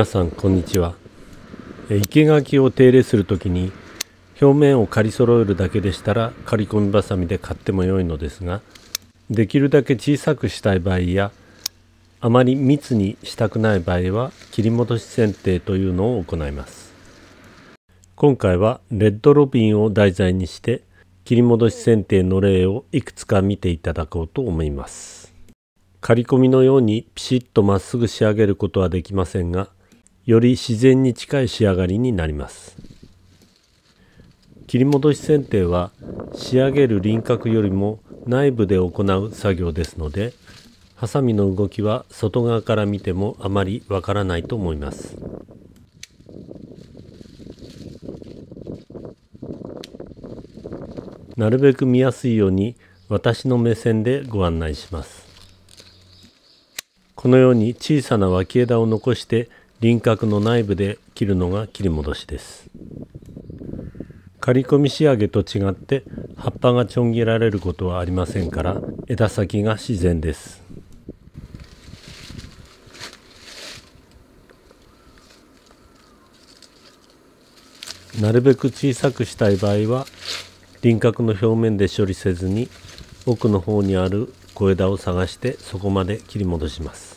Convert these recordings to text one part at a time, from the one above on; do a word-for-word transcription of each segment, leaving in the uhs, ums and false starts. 皆さんこんにちは。生垣を手入れする時に表面を刈り揃えるだけでしたら刈り込みバサミで刈っても良いのですが、できるだけ小さくしたい場合やあまり密にしたくない場合は切り戻し剪定というのを行います。今回はレッドロビンを題材にして切り戻し剪定の例をいくつか見ていただこうと思います。刈り込みのようにピシッとまっすぐ仕上げることはできませんが、より自然に近い仕上がりになります。切り戻し剪定は仕上げる輪郭よりも内部で行う作業ですので、ハサミの動きは外側から見てもあまりわからないと思います。なるべく見やすいように私の目線でご案内します。このように小さな脇枝を残して輪郭の内部で切るのが切り戻しです。刈り込み仕上げと違って葉っぱがちょん切られることはありませんから、枝先が自然です。なるべく小さくしたい場合は輪郭の表面で処理せずに奥の方にある小枝を探してそこまで切り戻します。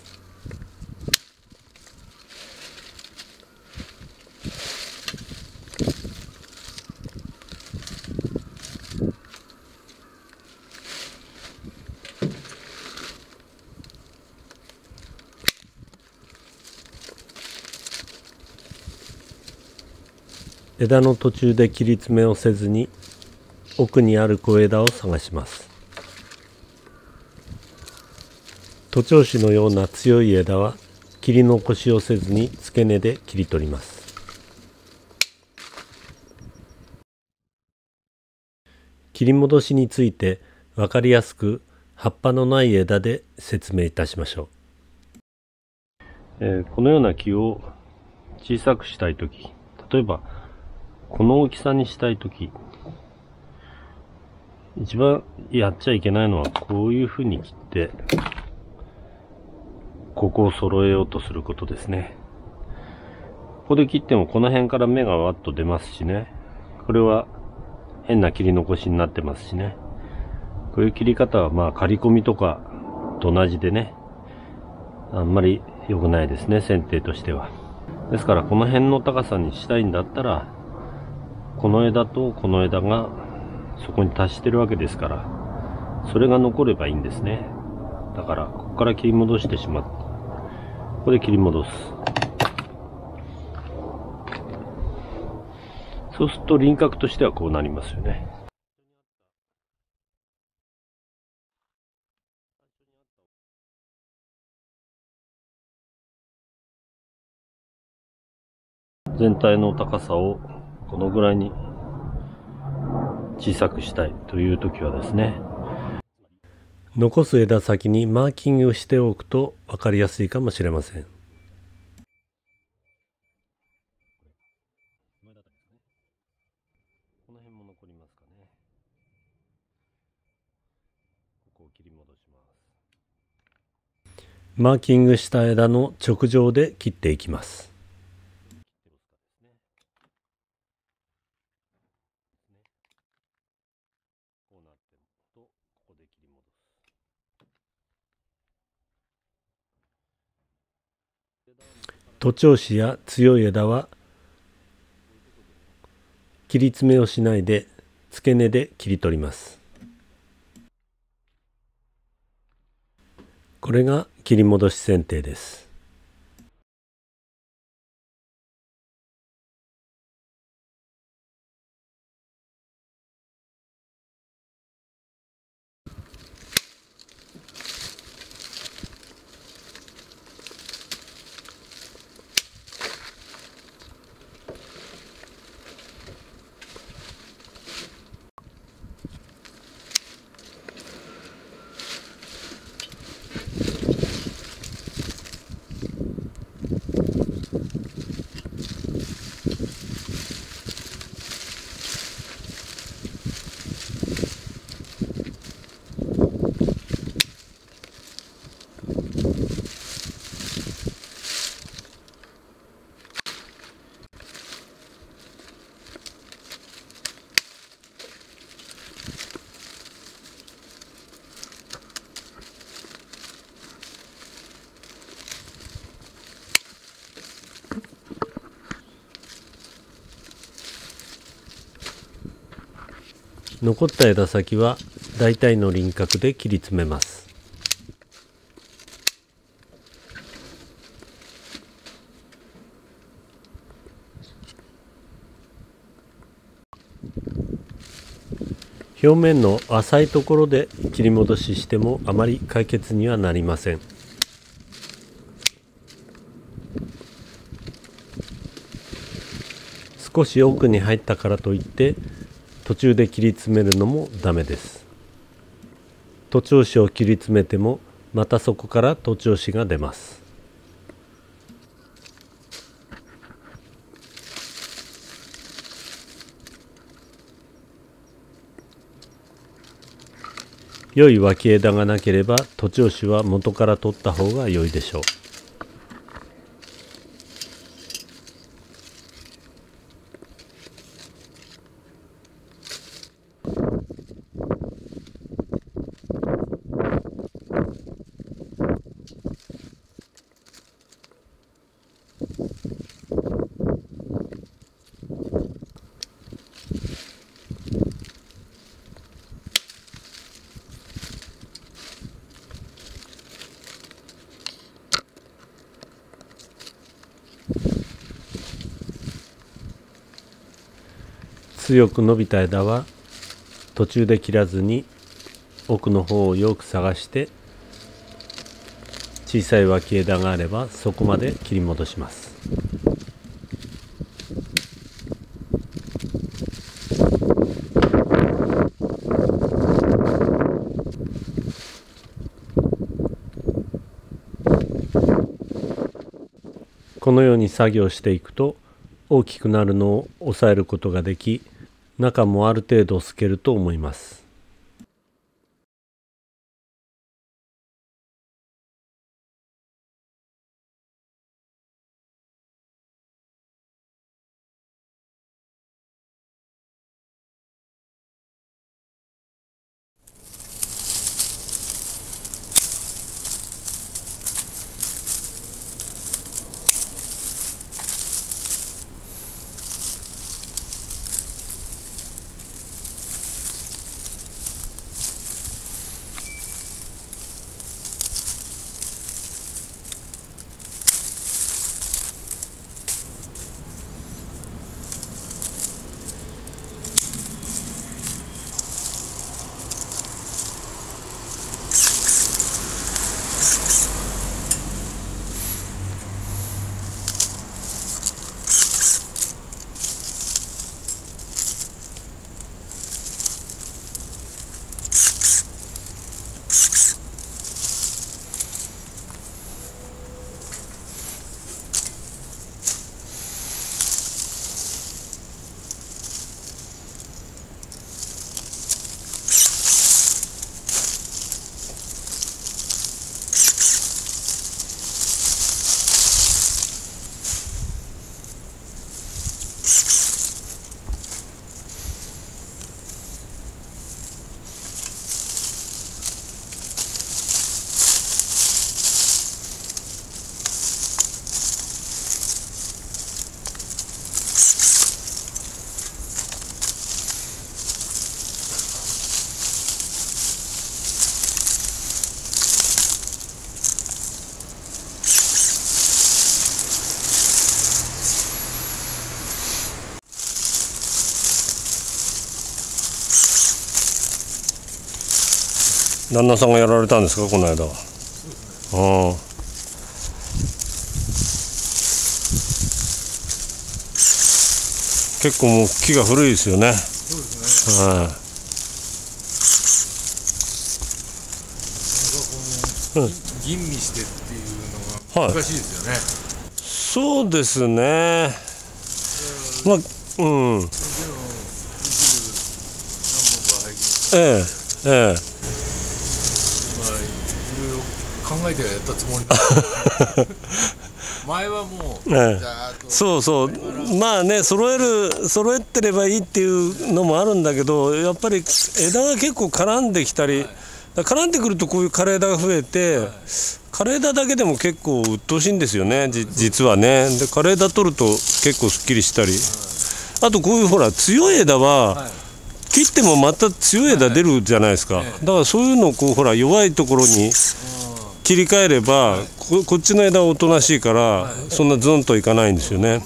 枝の途中で切り詰めをせずに奥にある小枝を探します。徒長枝のような強い枝は切り残しをせずに付け根で切り取ります。切り戻しについて分かりやすく葉っぱのない枝で説明いたしましょう。えー、このような木を小さくしたいとき、例えばこの大きさにしたいとき、一番やっちゃいけないのはこういうふうに切ってここを揃えようとすることですね。ここで切ってもこの辺から芽がわっと出ますしね。これは変な切り残しになってますしね。こういう切り方はまあ刈り込みとかと同じでね、あんまり良くないですね、剪定としては。ですからこの辺の高さにしたいんだったら、この枝とこの枝がそこに達してるわけですから、それが残ればいいんですね。だからここから切り戻してしまって、ここで切り戻す。そうすると輪郭としてはこうなりますよね。全体の高さをこのぐらいに小さくしたいという時はですね、残す枝先にマーキングをしておくと分かりやすいかもしれません。マーキングした枝の直上で切っていきます。徒長枝や強い枝は切り詰めをしないで付け根で切り取ります。これが切り戻し剪定です。残った枝先は大体の輪郭で切り詰めます。表面の浅いところで切り戻ししてもあまり解決にはなりません。少し奥に入ったからといって途中で切り詰めるのもダメです。徒長枝を切り詰めてもまたそこから徒長枝が出ます。良い脇枝がなければ徒長枝は元から取った方が良いでしょう。強く伸びた枝は途中で切らずに奥の方をよく探して、小さい脇枝があればそこまで切り戻します。このように作業していくと大きくなるのを抑えることができ、中もある程度透けると思います。旦那さんがやられたんですか、この間は。ああ。結構もう木が古いですよね。そうですね。はい、なんかこの吟味してっていうのが難しいですよね。はい、そうですね。まあ、うん。でもええええ。考えてやったつもりだ前はもう、ね、そうそう、まあね、揃える揃えてればいいっていうのもあるんだけど、やっぱり枝が結構絡んできたり、はい、絡んでくるとこういう枯れ枝が増えて、はい、枯れ枝だけでも結構鬱陶しいんですよね、じ実はね。で枯れ枝取ると結構すっきりしたり、はい、あとこういうほら強い枝は、はい、切ってもまた強い枝出るじゃないですか。だからそういうのをこうほら弱いところに切り替えれば こ, こっちの枝はおとなしいからそんなズンといかないんですよね。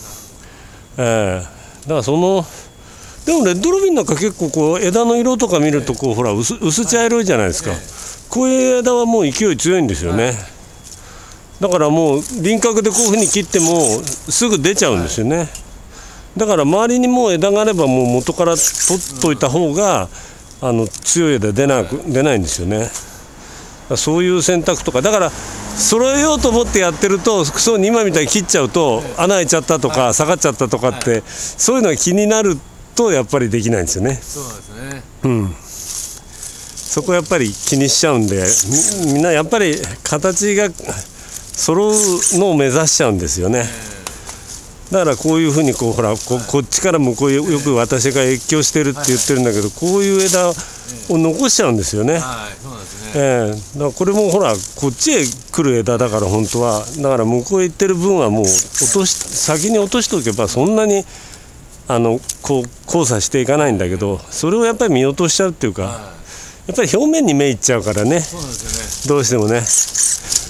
えー、だからそのでもレッドロビンなんか結構こう枝の色とか見るとこうほら 薄, 薄茶色いじゃないですか。こういう枝はもう勢い強いんですよね。だからもう輪郭でこういうふうに切ってもすぐ出ちゃうんですよね。だから周りにもう枝があればもう元から取っといた方があの強い枝出なく出ないんですよね。そういう選択とかだから揃えようと思ってやってるとそう今みたいに切っちゃうと穴開いちゃったとか下がっちゃったとかってそういうのが気になるとやっぱりできないんですよね。そうなんですね。うん、そこやっぱり気にしちゃうんで み, みんなやっぱり形が揃うのを目指しちゃうんですよね。だからこういうふうにこうほら こ, こっちから向こうよく私が越境してるって言ってるんだけどこういう枝を残しちゃうんですよね。えー、だからこれもほらこっちへ来る枝だから本当はだから向こうへ行ってる分はもう落とし先に落としておけばそんなにあのこう交差していかないんだけどそれをやっぱり見落としちゃうっていうかやっぱり表面に目いっちゃうからね。そうなんですよね。どうしてもね。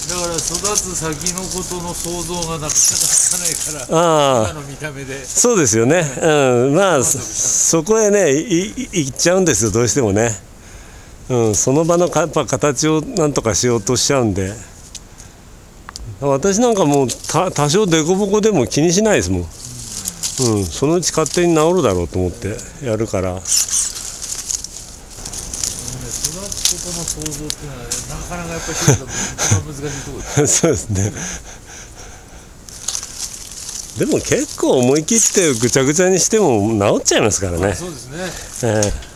だから育つ先のことの想像がなかなかつかないから今の見た目でそうですよね。うん、まあそこへねいっちゃうんですよどうしてもね。うん、その場のやっぱ形をなんとかしようとしちゃうんで私なんかもうた多少凸凹でも気にしないですもん。うん、そのうち勝手に治るだろうと思ってやるから育つことの想像っていうのは、ね、なかなかやっぱり難しいところですそうですね。でも結構思い切ってぐちゃぐちゃにしても治っちゃいますからね。そうですね。えー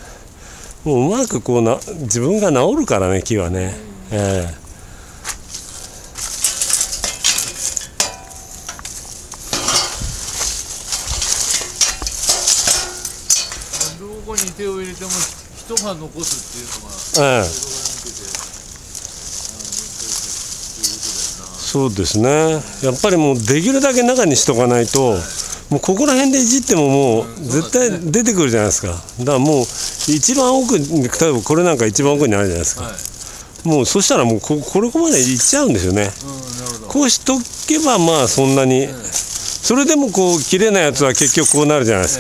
もううまくこうな自分が治るからね木はね。えー、どこに手を入れても一晩残すっていうのが、えー、そうですね。やっぱりもうできるだけ中にしとかないと、はい、もうここら辺でいじってももう絶対出てくるじゃないですか。だからもう一番奥に例えばこれなんか一番奥にあるじゃないですか、はい、もうそしたらもう こ, これこまでいっちゃうんですよね。うん、こうしとけばまあそんなに、うん、それでもこう切れないやつは結局こうなるじゃないです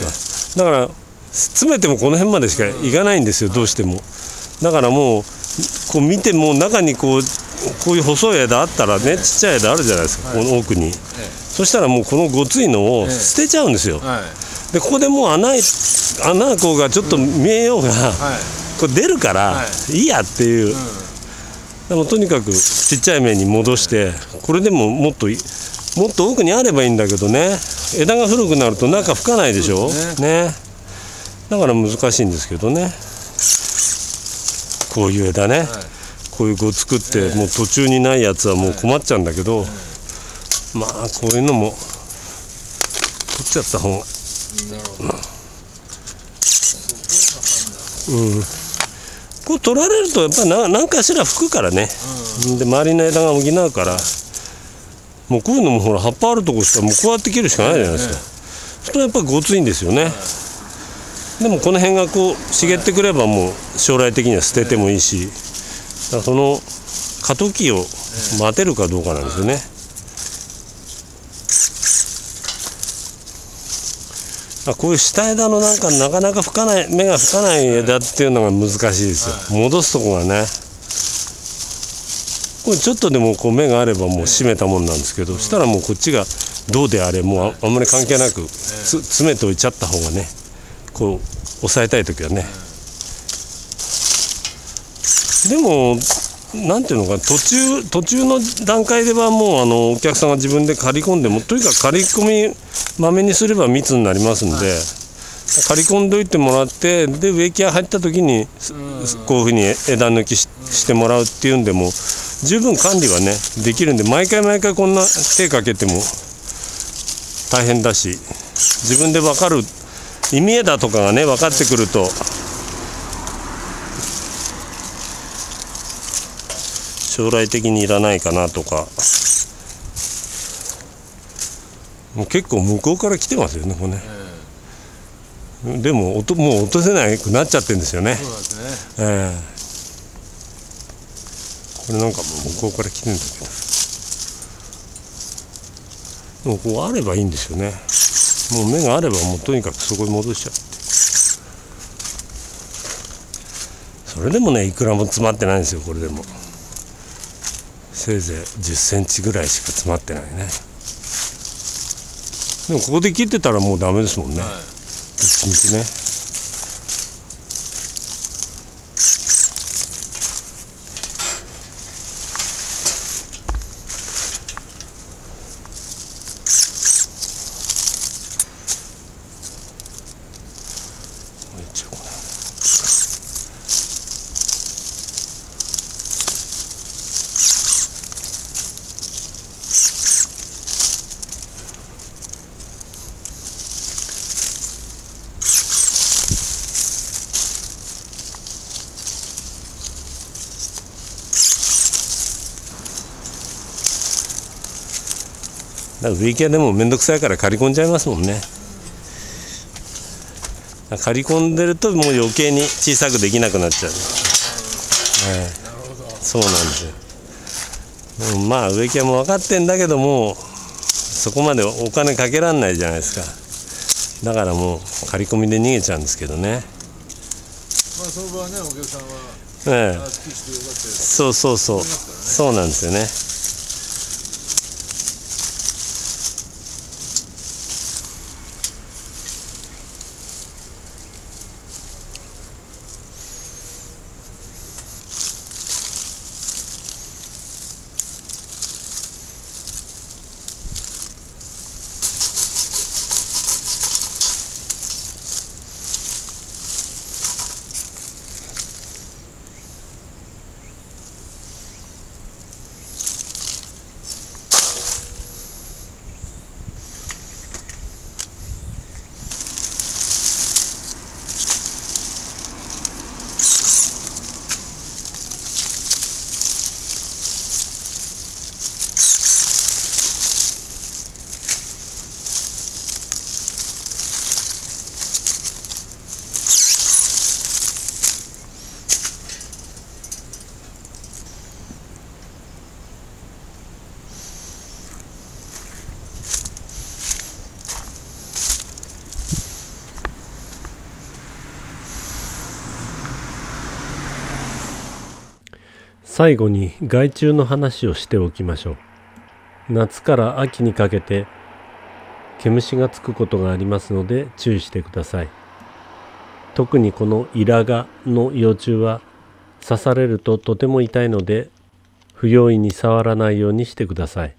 か。だから詰めてもこの辺までしかいかないんですよ、うん、どうしても。だからもうこう見ても中にこうこういう細い枝あったらね、ちっちゃい枝あるじゃないですか、はい、この奥に。そしたらもうこのごついのを捨てちゃうんですよ。でここでもう穴穴こうがちょっと見えようが、うんはい、これ出るからいいやっていう、うん、でもとにかくちっちゃい面に戻してこれでももっともっと奥にあればいいんだけどね枝が古くなると中吹かないでしょ、ね、だから難しいんですけどねこういう枝ね、はい、こういうごつくって、えー、もう途中にないやつはもう困っちゃうんだけど。えーまあこういうのも取っちゃった方が、うん、こう取られるとやっぱり何かしら吹くからね、うん、で周りの枝が補うからもうこういうのもほら葉っぱあるとこしかもうこうやって切るしかないじゃないですか。それはやっぱりごついんですよね。でもこの辺がこう茂ってくればもう将来的には捨ててもいいしだからその過渡期を待てるかどうかなんですよね。こういう下枝のなんかなかなか吹かない芽が吹かない枝っていうのが難しいですよ。戻すとこがねこれちょっとでもこう芽があればもう締めたもんなんですけどそしたらもうこっちがどうであれもうあんまり関係なくつ詰めておいちゃった方がねこう押さえたい時はね。でもなんていうのか途中途中の段階ではもうあのお客さんが自分で刈り込んでもとにかく刈り込みまめにすれば密になりますんで、はい、刈り込んどいてもらってで植木屋入った時にこういうふうに枝抜き し, してもらうっていうんでも十分管理はねできるんで毎回毎回こんな手かけても大変だし自分で分かる意味枝とかがね分かってくると。将来的にいらないかなとかもう結構向こうから来てますよねこれね、えでも落ともう落とせなくなっちゃってるんですよね。そうですね、えー、これなんかもう向こうから来てるんだけど、でもこうあればいいんですよね。もう目があればもうとにかくそこに戻しちゃって、それでもねいくらも詰まってないんですよ。これでもせいぜいじゅっセンチぐらいしか詰まってないね。でもここで切ってたらもうダメですもんね、はい、一日ね。植木屋でも面倒くさいから刈り込んじゃいますもんね。刈り込んでるともう余計に小さくできなくなっちゃう、えー、なるほど。そうなんですよ。でもまあ植木屋も分かってんだけどもそこまでお金かけらんないじゃないですか。だからもう刈り込みで逃げちゃうんですけどね。まあ相場はねお客さんは、えー、そうそうそう、ね、そうなんですよね。最後に害虫の話をしておきましょう。夏から秋にかけて毛虫がつくことがありますので注意してください。特にこのイラガの幼虫は刺されるととても痛いので不用意に触らないようにしてください。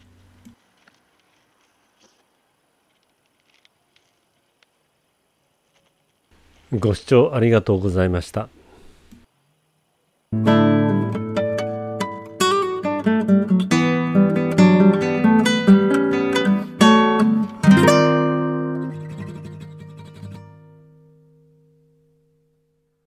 ご視聴ありがとうございました。